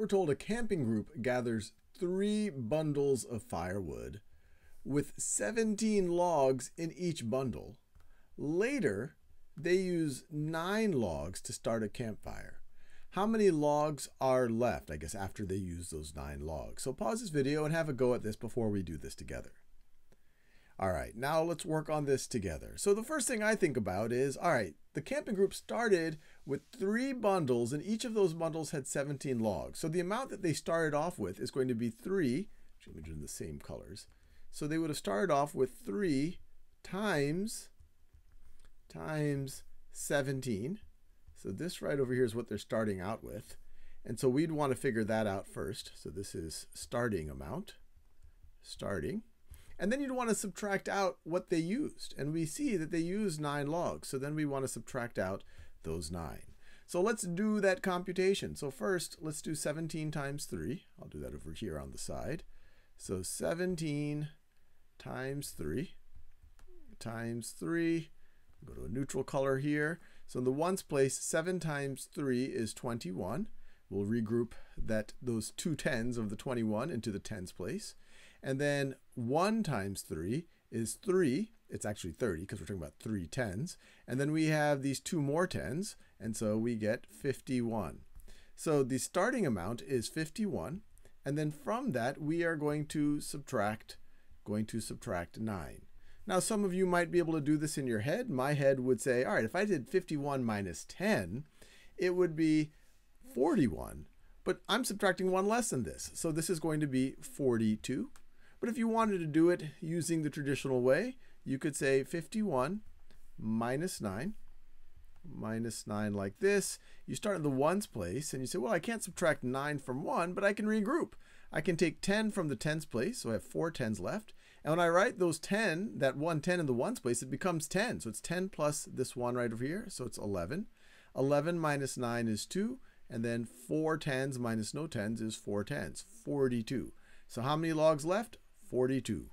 we're told a camping group gathers 3 bundles of firewood with 17 logs in each bundle. Later, they use 9 logs to start a campfire. How many logs are left, I guess, after they use those 9 logs? So pause this video and have a go at this before we do this together. All right, now let's work on this together. So the first thing I think about is, all right, the camping group started with 3 bundles, and each of those bundles had 17 logs. So the amount that they started off with is going to be 3, which I'm doing the same colors. So they would have started off with 3 times 17. So this right over here is what they're starting out with. And so we'd want to figure that out first. So this is starting amount, starting. And then you'd want to subtract out what they used. And we see that they used 9 logs. So then we want to subtract out those 9. So let's do that computation. So first, let's do 17 times 3. I'll do that over here on the side. So 17 times 3 times 3. Go to a neutral color here. So in the ones place, 7 times 3 is 21. We'll regroup those 2 tens of the 21 into the tens place. And then 1 times 3 is 3. It's actually 30 because we're talking about 3 tens. And then we have these 2 more tens. And so we get 51. So the starting amount is 51. And then from that, we are going to subtract 9. Now, some of you might be able to do this in your head. My head would say, all right, if I did 51 minus 10, it would be 41. But I'm subtracting 1 less than this. So this is going to be 42. But if you wanted to do it using the traditional way, you could say 51 minus 9 like this. You start in the ones place, and you say, well, I can't subtract 9 from 1, but I can regroup. I can take 10 from the tens place, so I have 4 tens left. And when I write those 10, that 1 10 in the ones place, it becomes 10. So it's 10 plus this 1 right over here, so it's 11. 11 minus 9 is 2, and then 4 tens minus no tens is 4 tens, 42. So how many logs left? 42.